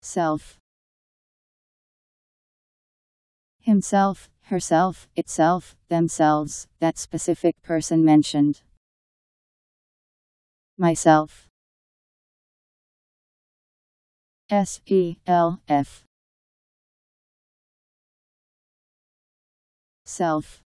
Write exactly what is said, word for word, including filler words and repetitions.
self, himself, herself, itself, themselves, that specific person mentioned. Myself. S E L F. Self.